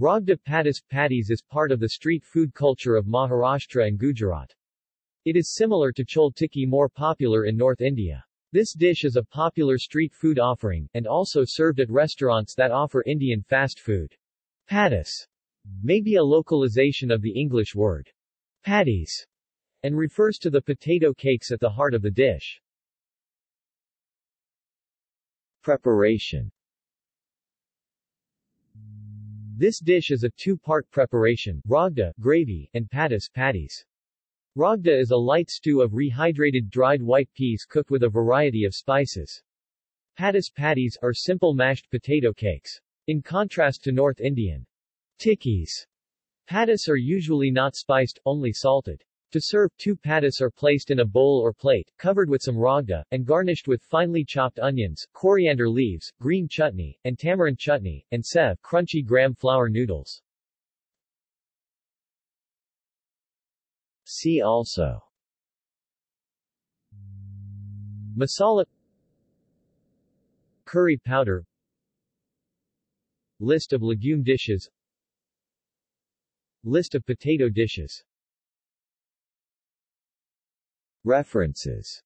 Ragda Pattice is part of the street food culture of Maharashtra and Gujarat. It is similar to Chole Tikki, more popular in North India. This dish is a popular street food offering, and also served at restaurants that offer Indian fast food. Pattice may be a localization of the English word patties, and refers to the potato cakes at the heart of the dish. Preparation. This dish is a two-part preparation, ragda, gravy, and pattice, patties. Ragda is a light stew of rehydrated dried white peas cooked with a variety of spices. Pattice patties are simple mashed potato cakes. In contrast to North Indian tikkis, pattice are usually not spiced, only salted. To serve, two pattice are placed in a bowl or plate, covered with some ragda, and garnished with finely chopped onions, coriander leaves, green chutney, and tamarind chutney, and sev, crunchy gram flour noodles. See also: masala, curry powder, list of legume dishes, list of potato dishes. References.